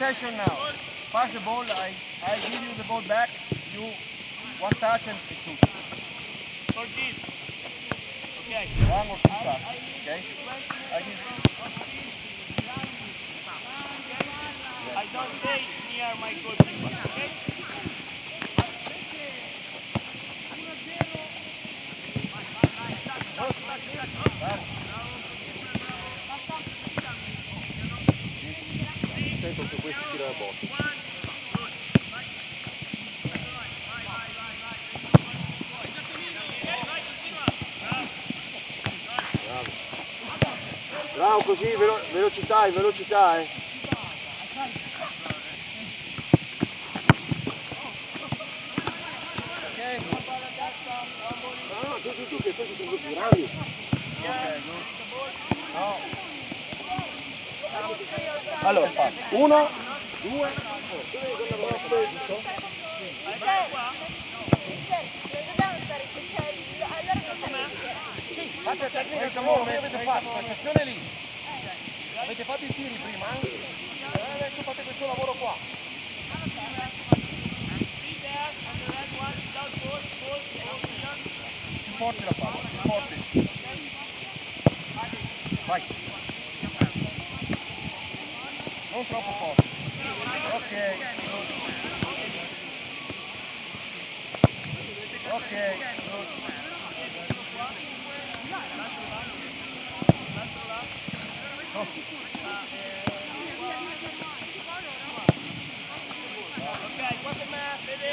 session now. Pass the ball, I give you the ball back, you one touch and it shoots. Okay. One or two touch, okay? I give you. I don't stay near my goalkeeper, okay? Bravo, così velocità e velocità, Ok, no, tu che questi sono più bravi. No. Allora, fa 1, 2, 3. Fate la tecnica che avete fatto, attenzione lì. Avete fatto i tiri prima. Adesso fate questo lavoro qua. Ti porti la palla, ti porti. Vai. Non troppo forte. Ok. Ok, qua che me vede.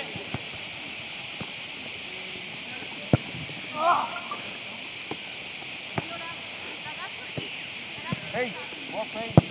Ehi, buon pace.